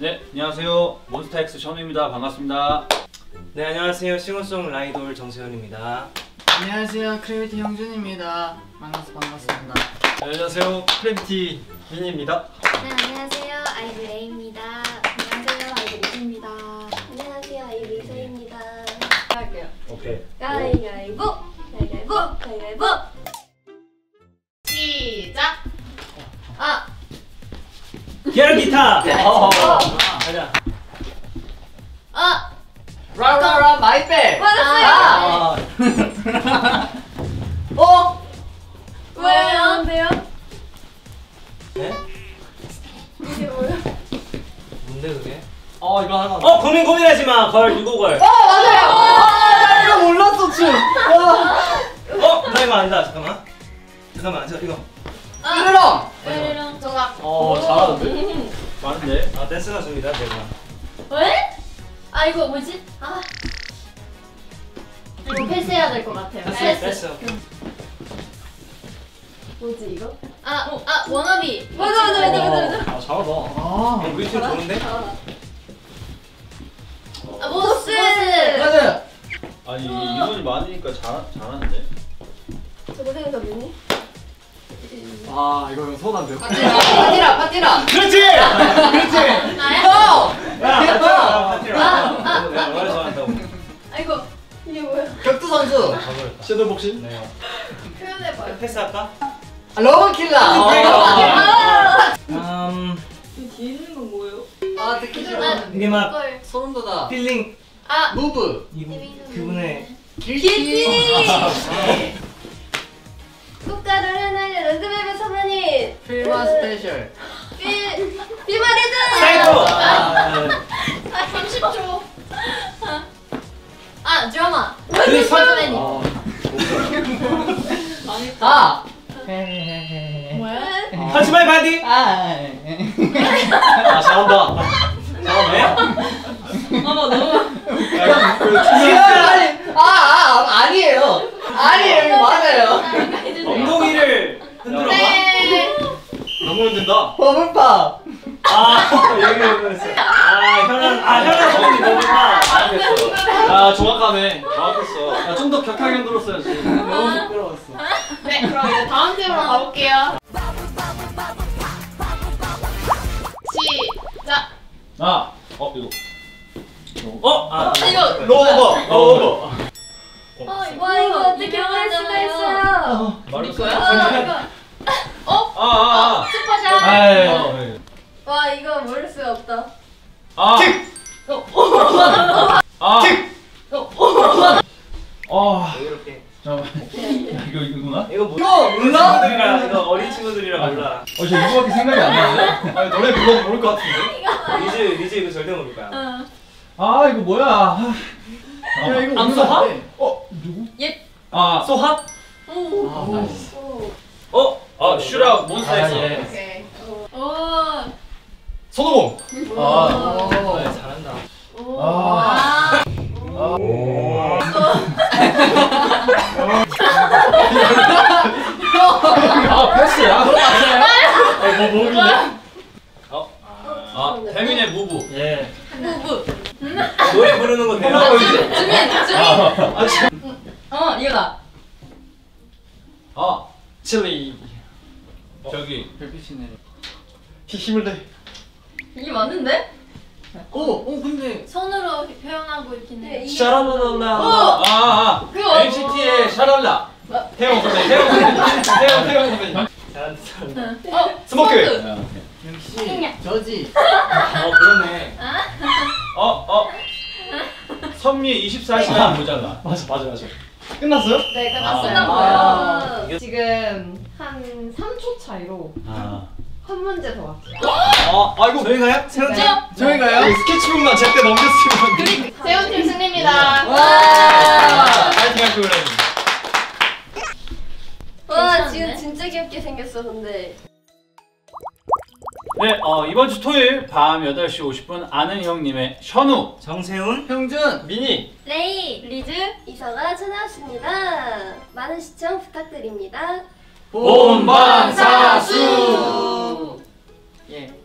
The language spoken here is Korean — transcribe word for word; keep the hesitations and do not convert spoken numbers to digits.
네, 안녕하세요. 몬스타엑스 션우입니다. 반갑습니다. 네, 안녕하세요. 싱어송 라이돌 정세현입니다. 안녕하세요. 크래비티 형준입니다. 만나서 반갑습니다. 네, 안녕하세요. 크래비티 민입니다. 네, 안녕하세요. 아이브 레이입니다. 안녕하세요. 아이브 리즈입니다. 안녕하세요. 아이브 리서입니다. 할게요. 오케이. 가위가위보! 가위가위보! 가위가위보! 시작! 아! 계란기타! 어, 가자. 아! 라운드라운드 마이백! 맞았어요! 어? 왜요? 안 돼요? 네? 이게 뭐야? 뭔데 그게? 어, 이거 하나. 어, 고민 고민하지 마. 걸, 이거 걸. 어, 맞아요! 아, 이거 몰랐어, 춤. 어, 나 이거 안다. 잠깐만. 잠깐만, 저 이거. 으르렁! 으르렁, 정답. 어, 잘하는데? 맞네. 아, 댄스가 줍니다, 제가. 왜? 아, 이거 뭐지? 아. 이거 패스해야 될 것 같아요. 패스. 패스. 뭐지, 이거? 아, 어. 아, 워너비. 맞아, 맞아, 맞아, 맞아, 맞아. 아, 잘하다. 아, 어, 위치 좋은데? 잘하다. 아, 모스! 맞아! 아니, 인원이 많으니까 잘, 잘하는데? 저거 생각해 보니? 아, 이거 손 안 돼요. 파티라, 파티라! 그렇지! 그렇지! 아, 야, 파티라! 아, 아, 내가 원래 좋아한다고. 아이고, 이게 뭐야? 격투 선수! 섀도우 복싱? 네. 표현해봐요. 패스할까? 아, 러브킬러! 아, 음... 이 뒤에 있는 건 뭐예요? 아, 듣기 싫어. 이게 막 소름 돋아. 필링! 아! 무브! 그분의 길티! 국가를 해내는 랜드맵의 선배님! 필마 스페셜! 필... 필마리드! 사이코! 아, 삼십 초! 아, 드라마! 그 선배님! 아! 뭐야? 하지 마이 바디! 아, 잘한다! 잘하네? 어머, 너무... 아니, 아, 아, 아니에요! 아니에요, 맞아요! 엉덩이를 흔들어봐. 네. 너무 흔든다. 버블팝. 아, 얘기를 못했어. 아, 혈안, 아, 혈안 정리 버블팝. 아, 정확하네. 정확했어. 좀 더 격하게 흔들었어야지. 너무 시끄러웠어. 네, 그럼 이제 다음 질문 가볼게요. 시작. 아, 어, 이거. 어, 아, 이거. 로버, 로버. 어, 와, 이거 어떻게 할 수가 있어요? 말이 거야? 어? 아, 아, 슈퍼샷! 와, 이거 모를 수가 없다. 아! 아! 아! 왜 이렇게? 잠깐만. 이거 이거구나? 이거 몰라? 이거 어린 친구들이라 몰라. 어, 저 이거밖에 생각이 안 나는데? 노래 불러도 모를 것 같은데? 리즈, 리즈 이거 절대 모를 거야. 아, 이거 뭐야? 야, 이거 암소하? 어? 누구? 예. 아, 소하? 오. 아, 나이스. 어? 아, 슈라 몬스타엑스. 오케이. 오. 손오공. 아. 잘한다. 오. 아. 오. 아, 패스야. 뭐 모르겠네. 어? 아, 태민의 무브. 예. 무브. 노래 부르는 건 돼요. 주민! 주민! 어, 이거다. 어, 칠리. 어, 저기. 별빛이네. 힘을 내. 이게 맞는데? 오! 오, 근데. 손으로 표현하고 있긴 해. 샤랄랄라. 오! 아, 아. 엔시티의 샤랄라. 태용 선배님. 태용 선배님. 태용, 태용 선배님. 잘한다. 어, 스모크. 역시. 저지. 어, 그러네. 어? 어? 선미 이십사 시간 모자라. 맞아, 맞아, 맞아. 끝났어요? 네, 끝났어요. 아, 아, 지금 한 삼 초 차이로 아. 한 문제 더 왔어요. 어? 아, 이거 저희가요? 세훈팀? 저희가요? 네. 스케치북만 제때 넘겼으면 세훈팀 승리입니다. 와! 파이팅 할 거예요. 와, 지금 진짜 귀엽게 생겼어, 근데. 네, 어, 이번 주 토요일 밤 여덟 시 오십 분 아는 형님의 션우, 정세훈, 형준, 미니, 레이, 리즈, 이서가 찾아왔습니다. 많은 시청 부탁드립니다. 본방사수! 예.